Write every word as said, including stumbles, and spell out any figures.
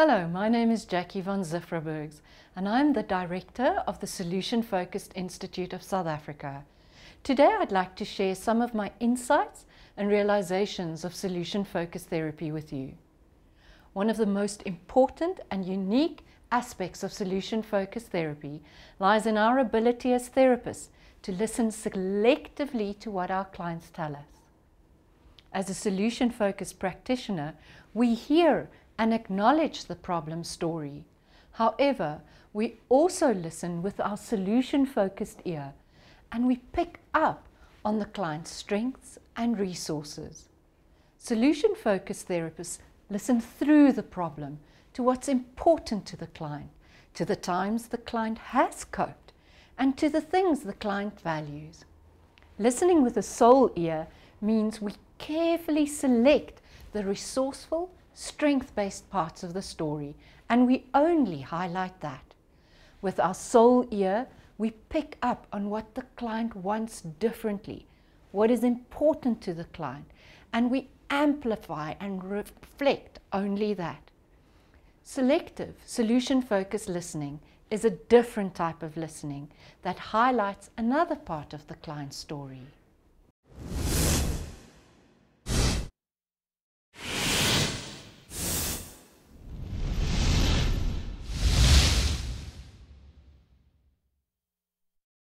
Hello, my name is Jacqui von Cziffra-Bergs and I'm the Director of the Solution-Focused Institute of South Africa. Today I'd like to share some of my insights and realizations of solution-focused therapy with you. One of the most important and unique aspects of solution-focused therapy lies in our ability as therapists to listen selectively to what our clients tell us. As a solution-focused practitioner, we hear and acknowledge the problem story. However, we also listen with our solution-focused ear and we pick up on the client's strengths and resources. Solution-focused therapists listen through the problem to what's important to the client, to the times the client has coped, and to the things the client values. Listening with a soul ear means we carefully select the resourceful, strength-based parts of the story, and we only highlight that. With our soul ear, we pick up on what the client wants differently, what is important to the client, and we amplify and reflect only that. Selective, solution-focused listening is a different type of listening that highlights another part of the client's story.